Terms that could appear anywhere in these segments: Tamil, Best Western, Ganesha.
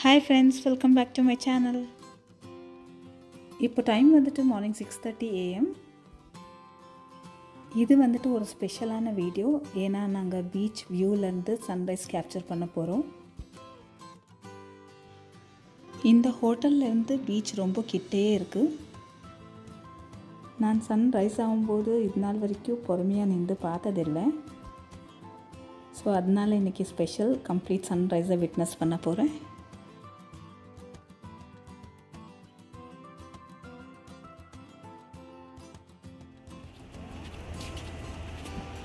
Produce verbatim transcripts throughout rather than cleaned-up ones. Hi friends, welcome back to my channel. இப்போ time வந்துட்டு morning six thirty a m இது வந்துட்டு ஒரு ஸ்பெஷலான வீடியோ. ஏனா நாங்க பீச் வியூல இருந்து சன்ரைஸ் கேப்சர் பண்ண போறோம். இந்த ஹோட்டல்ல இருந்து பீச் ரொம்ப கிட்டயே இருக்கு. நான் சன்ரைஸ் ஆகும்போது இதனால் வரைக்கும் பொறுமையா நின்னு பார்த்ததில்ல. சோ அதனால இன்னைக்கு ஸ்பெஷல் கம்ப்ளீட் சன்ரைஸை விட்னஸ் பண்ண போறேன்.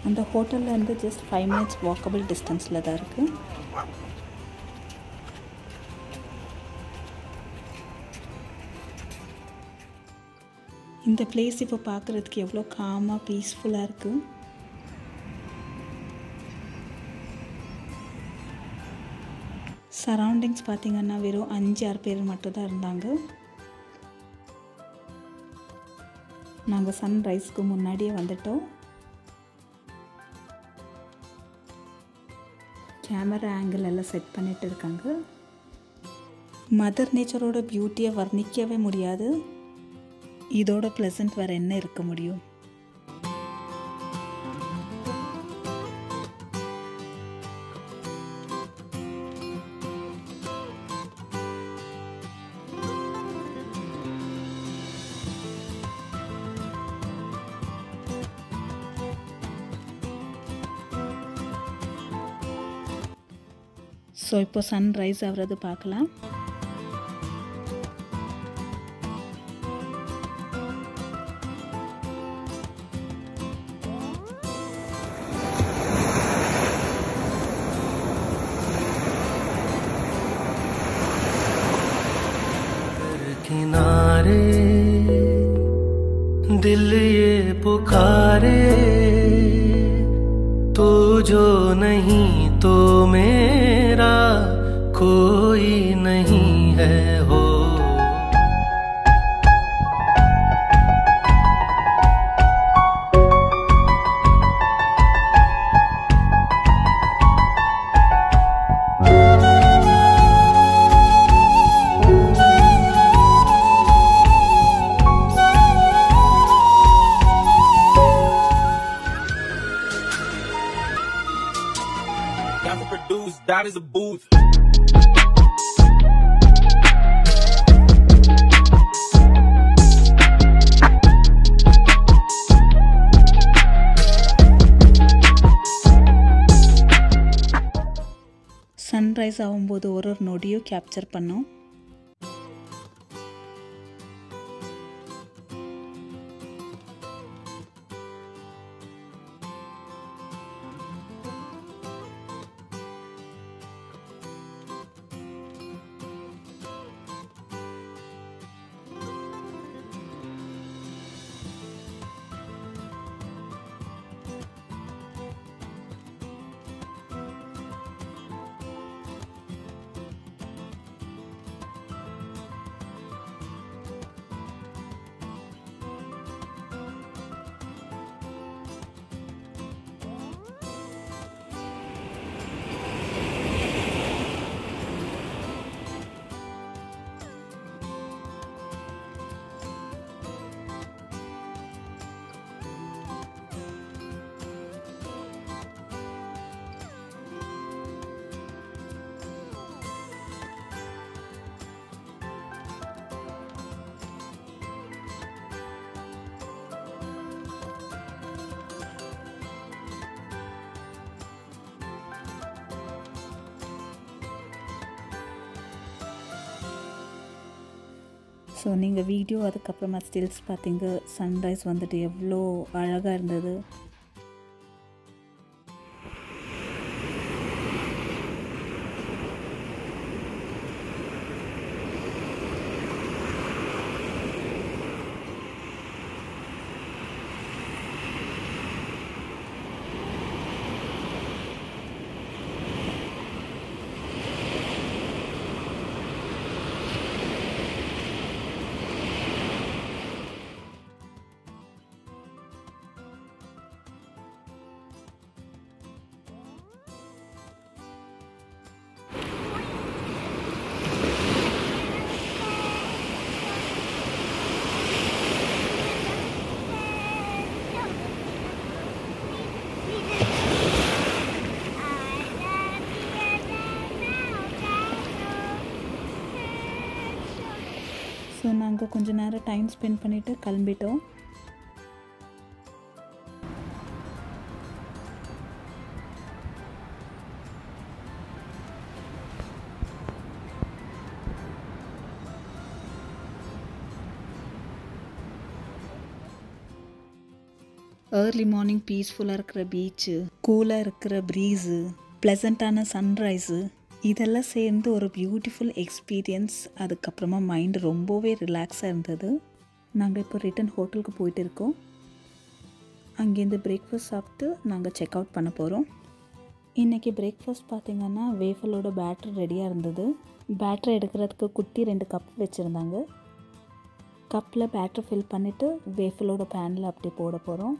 And the hotel and the just five minutes walkable distance la da irukku. Indha place ipo paakradhukku evlo calm ah peaceful ah irukku. Surroundings paathinganna vero five six per mattum da irundanga. Naanga sunrise ku munnadiye vandittom. Camera angle alla set pannittu irukanga. Mother nature oda beauty ah varnikave mudiyadu. Idoda pleasant vera enna irukka mudiyum. So இப்போ sunrise ஆவறது பார்க்கலாம். किनारे दिल ये पुकारे तू जो नहीं तो मेरा कोई नहीं है हो that is a booth. Sunrise ஆகும்போது ஒரு ஒரு நொடியோ கேப்சர் பண்ணோம். ஸோ நீங்கள் வீடியோ அதுக்கப்புறமா ஸ்டில்ஸ் பார்த்தீங்க. சன்ரைஸ் வந்துட்டு எவ்வளோ அழகாக இருந்தது. ஸோ நாங்கள் கொஞ்சம் நேரம் டைம் ஸ்பெண்ட் பண்ணிவிட்டு கிளம்பிட்டோம். ஏர்லி மார்னிங் பீஸ்ஃபுல்லாக இருக்கிற பீச்சு, கூலாக இருக்கிற ப்ரீஸு, ப்ளசண்ட்டான சன்ரைஸு, இதெல்லாம் சேர்ந்து ஒரு பியூட்டிஃபுல் எக்ஸ்பீரியன்ஸ். அதுக்கப்புறமா மைண்டு ரொம்பவே ரிலாக்ஸாக இருந்தது. நாங்கள் இப்போ ரிட்டன் ஹோட்டலுக்கு போயிட்டு இருக்கோம். அங்கேருந்து பிரேக்ஃபாஸ்ட் சாப்பிட்டு நாங்கள் செக் அவுட் பண்ண போகிறோம். இன்றைக்கி பிரேக்ஃபாஸ்ட் பார்த்திங்கன்னா வேஃபலோட பேட்டர் ரெடியாக இருந்தது. பேட்டர் எடுக்கிறதுக்கு குட்டி ரெண்டு கப் வச்சுருந்தாங்க. கப்பில் பேட்டர் ஃபில் பண்ணிவிட்டு வேஃபலோட பேனில் அப்படியே போட போகிறோம்.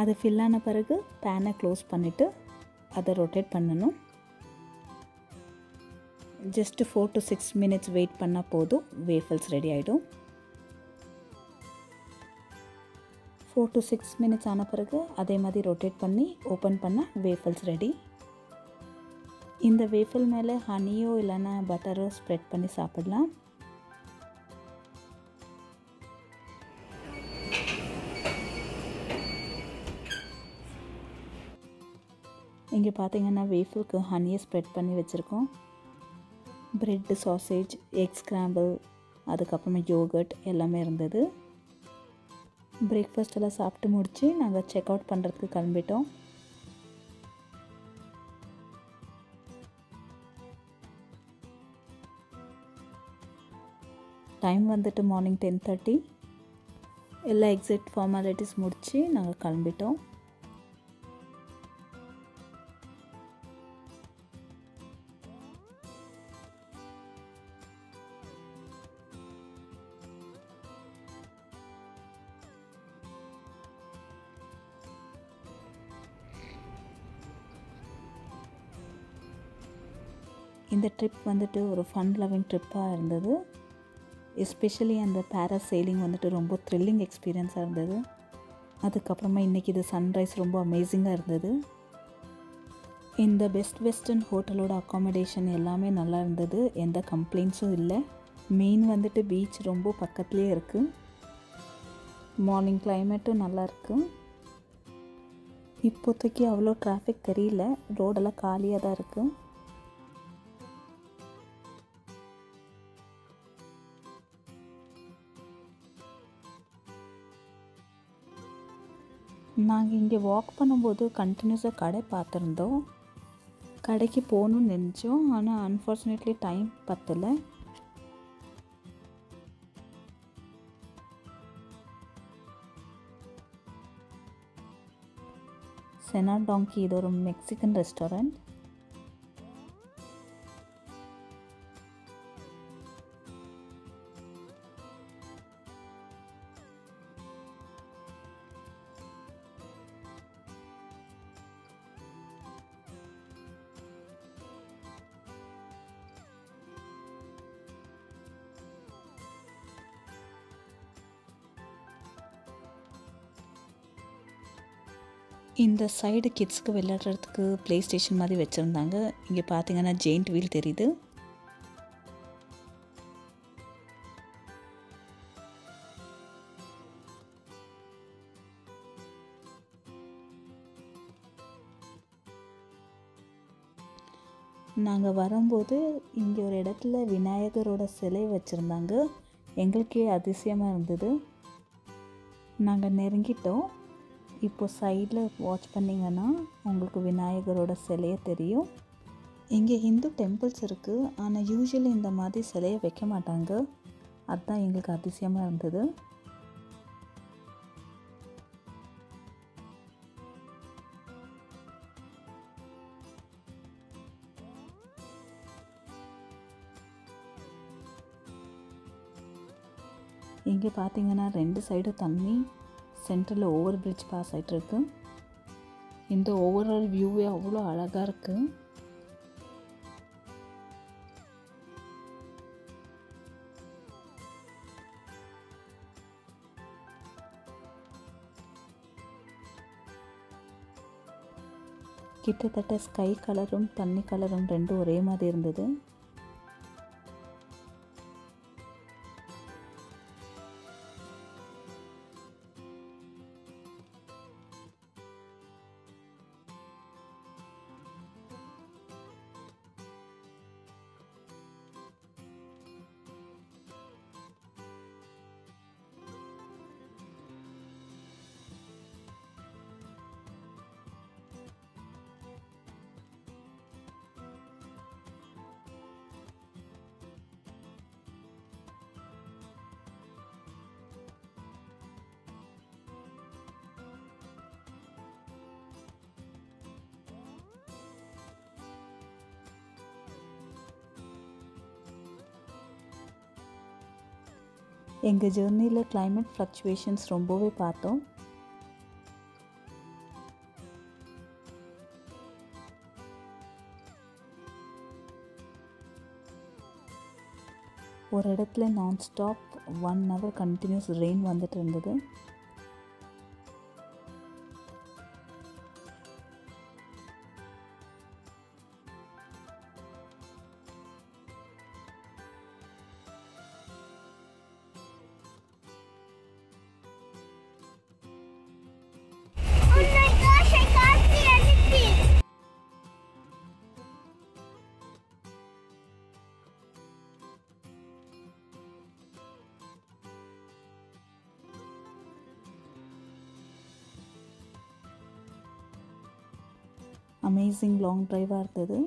அது ஃபில்லான பிறகு பேனை க்ளோஸ் பண்ணிவிட்டு அதை ரொட்டேட் பண்ணணும். Just four to six minutes wait பண்ணால் போதும், வேஃபல்ஸ் ரெடி ஆகிடும். ஃபோர் டு சிக்ஸ் மினிட்ஸ் ஆன பிறகு அதே மாதிரி ரொட்டேட் பண்ணி ஓப்பன் பண்ணால் வேஃபல்ஸ் ரெடி. இந்த வேஃபல் மேலே ஹனியோ இல்லைன்னா பட்டரோ ஸ்ப்ரெட் பண்ணி சாப்பிடலாம். இங்கே பார்த்திங்கன்னா வேஃபலுக்கு ஹனியை ஸ்ப்ரெட் பண்ணி வச்சுருக்கோம். ப்ரெட்டு, சாசேஜ், எக் ஸ்க்ராம்பிள், அதுக்கப்புறமா யோகர்ட் எல்லாமே இருந்தது. பிரேக்ஃபாஸ்ட் எல்லாம் சாப்பிட்டு முடித்து நாங்கள் செக் அவுட் பண்ணுறதுக்கு கிளம்பிட்டோம். டைம் வந்துட்டு மார்னிங் டென் தேர்ட்டி. எல்லா எக்ஸிட் ஃபார்மாலிட்டிஸ் முடித்து நாங்கள் கிளம்பிட்டோம். இந்த ட்ரிப் வந்துட்டு ஒரு ஃபன் லவ்விங் ட்ரிப்பாக இருந்தது. எஸ்பெஷலி அந்த பேரா சேலிங் வந்துட்டு ரொம்ப த்ரில்லிங் எக்ஸ்பீரியன்ஸாக இருந்தது. அதுக்கப்புறமா இன்றைக்கி இது சன்ரைஸ் ரொம்ப அமேசிங்காக இருந்தது. இந்த பெஸ்ட் வெஸ்டர்ன் ஹோட்டலோட அக்காமடேஷன் எல்லாமே நல்லா இருந்தது. எந்த கம்ப்ளைண்ட்ஸும் இல்லை. மெயின் வந்துட்டு பீச் ரொம்ப பக்கத்துலேயே இருக்குது. மார்னிங் கிளைமேட்டும் நல்லாயிருக்கு. இப்போதைக்கு அவ்வளோ டிராஃபிக் தெரியல. ரோடெல்லாம் காலியாக தான் இருக்குது. நாங்கள் இங்கே வாக் பண்ணும்போது கண்டினியூஸாக கடை பார்த்துருந்தோம். கடைக்கு போகணுன்னு நினச்சோம், ஆனால் அன்ஃபார்ச்சுனேட்லி டைம் பத்தலை. செனா டாங்கி, இது ஒரு மெக்சிகன் ரெஸ்டாரண்ட். இந்த சைடு கிட்ஸுக்கு விளையாடுறதுக்கு ப்ளே ஸ்டேஷன் மாதிரி வச்சுருந்தாங்க. இங்கே பார்த்திங்கன்னா ஜெயிண்ட் வீல் தெரியுது. நாங்கள் வரும்போது இங்கே ஒரு இடத்துல விநாயகரோட சிலை வச்சுருந்தாங்க. எங்களுக்கே அதிசயமாக இருந்தது. நாங்கள் நெருங்கிட்டோம். இப்போ சைடில் வாட்ச் பண்ணிங்கன்னா உங்களுக்கு விநாயகரோட சிலையை தெரியும். இங்கே ஹிந்து டெம்பிள்ஸ் இருக்குது, ஆனால் யூஸ்வலி இந்த மாதிரி சிலையை வைக்க மாட்டாங்க. அதுதான் எங்களுக்கு அதிசயமாக இருந்தது. இங்கே பார்த்திங்கன்னா ரெண்டு சைடும் தண்ணி, சென்டரில் ஓவர் பிரிட்ஜ் பாஸ் ஆகிட்டுருக்கு. இந்த ஓவரால் வியூவே அவ்வளோ அழகாக இருக்குது. கிட்டத்தட்ட ஸ்கை கலரும் தண்ணி கலரும் ரெண்டும் ஒரே மாதிரி இருந்தது. எங்கள் ஜேர்னியில் கிளைமேட் ஃப்ளக்சுவேஷன்ஸ் ரொம்பவே பார்த்தோம். ஒரு இடத்துல nonstop one hour continuous rain வந்துட்டு இருந்தது. அமேசிங் லாங் ட்ரைவாக இருந்தது.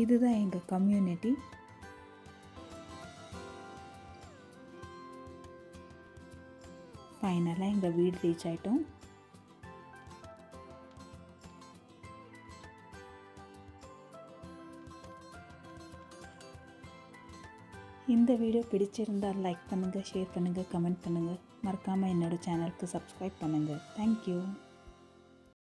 இதுதான் எங்கள் கம்யூனிட்டி. ஃபைனலாக எங்கள் வீடு ரீச் ஆகிட்டோம். இந்த வீடியோ பிடிச்சிருந்தால் லைக் பண்ணுங்கள், ஷேர் பண்ணுங்கள், கமெண்ட் பண்ணுங்கள். மறக்காமல் என்னோடய சேனலுக்கு சப்ஸ்கிரைப் பண்ணுங்கள். தேங்க்யூ.